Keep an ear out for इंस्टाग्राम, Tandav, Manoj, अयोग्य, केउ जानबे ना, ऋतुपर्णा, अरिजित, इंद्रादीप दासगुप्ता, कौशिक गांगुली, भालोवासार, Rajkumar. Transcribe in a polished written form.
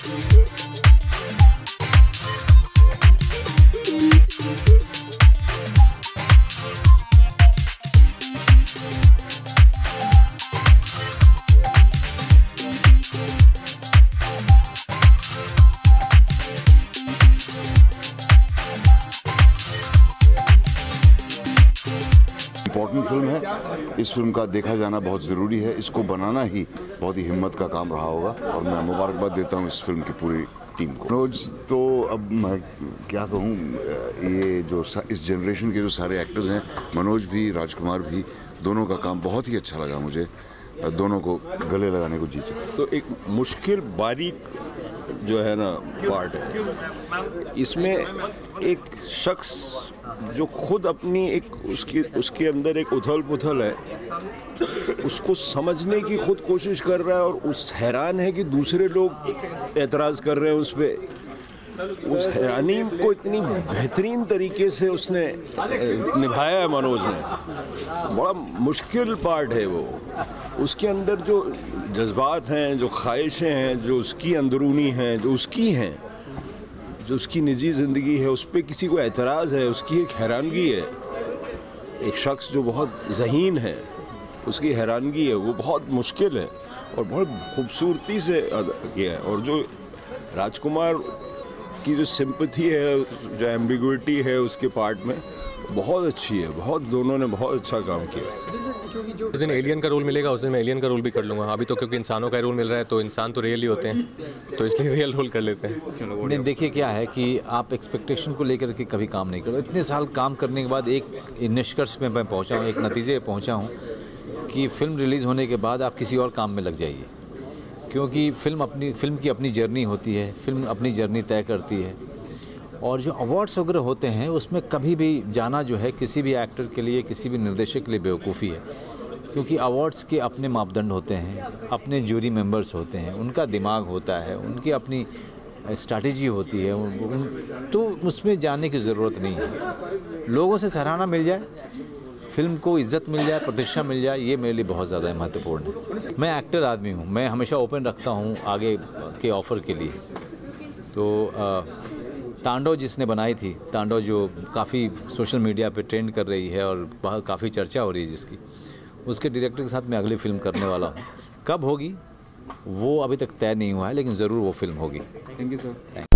Important film है, इस film का देखा जाना बहुत ज़रूरी है। इसको बनाना ही बहुत ही हिम्मत का काम रहा होगा और मैं मुबारकबाद देता हूँ इस फिल्म की पूरी टीम को। मनोज, तो अब मैं क्या कहूँ, ये जो इस जनरेशन के जो सारे एक्टर्स हैं, मनोज भी राजकुमार भी, दोनों का काम बहुत ही अच्छा लगा मुझे, दोनों को गले लगाने को जी चाहिए। तो एक मुश्किल बारीक जो है ना पार्ट है, इसमें एक शख्स जो खुद अपनी एक उसके अंदर एक उथल पुथल है, उसको समझने की खुद कोशिश कर रहा है और उस हैरान है कि दूसरे लोग एतराज़ कर रहे हैं उस पर, उस हैरानी को इतनी बेहतरीन तरीके से उसने निभाया है मनोज ने। बड़ा मुश्किल पार्ट है वो, उसके अंदर जो जज्बात हैं, जो ख्वाहिशें हैं, जो उसकी अंदरूनी हैं, जो उसकी हैं, जो उसकी निजी ज़िंदगी है, उस पर किसी को एतराज़ है, उसकी एक हैरानगी है। एक शख्स जो बहुत ज़हीन है, उसकी हैरानगी है, वो बहुत मुश्किल है और बहुत खूबसूरती से किया है। और जो राजकुमार की जो सिंपथी है, जो एम्बिगुइटी है उसके पार्ट में, बहुत अच्छी है, बहुत दोनों ने बहुत अच्छा काम किया। उस दिन एलियन का रोल मिलेगा, उस दिन मैं एलियन का रोल भी कर लूँगा। अभी तो क्योंकि इंसानों का रोल मिल रहा है तो इंसान तो रियल ही होते हैं, तो इसलिए रियल रोल कर लेते हैं। देखिए क्या है कि आप एक्सपेक्टेशन को लेकर के कभी काम नहीं करो। इतने साल काम करने के बाद एक निष्कर्ष में मैं पहुँचा हूँ, एक नतीजे पर पहुँचा हूँ कि फिल्म रिलीज़ होने के बाद आप किसी और काम में लग जाइए, क्योंकि फिल्म की अपनी जर्नी होती है, फिल्म अपनी जर्नी तय करती है। और जो अवार्ड्स वगैरह होते हैं उसमें कभी भी जाना जो है किसी भी एक्टर के लिए, किसी भी निर्देशक के लिए बेवकूफ़ी है, क्योंकि अवार्ड्स के अपने मापदंड होते हैं, अपने जूरी मेंबर्स होते हैं, उनका दिमाग होता है, उनकी अपनी स्ट्रैटेजी होती है, तो उसमें जाने की ज़रूरत नहीं है। लोगों से सराहना मिल जाए, फिल्म को इज्जत मिल जाए, प्रतिष्ठा मिल जाए, ये मेरे लिए बहुत ज़्यादा महत्वपूर्ण है। मैं एक्टर आदमी हूँ, मैं हमेशा ओपन रखता हूँ आगे के ऑफ़र के लिए। तो तांडव जिसने बनाई थी, तांडव जो काफ़ी सोशल मीडिया पे ट्रेंड कर रही है और काफ़ी चर्चा हो रही है जिसकी, उसके डायरेक्टर के साथ मैं अगली फिल्म करने वाला हूँ। कब होगी वो अभी तक तय नहीं हुआ है, लेकिन ज़रूर वो फिल्म होगी। Thank you sir.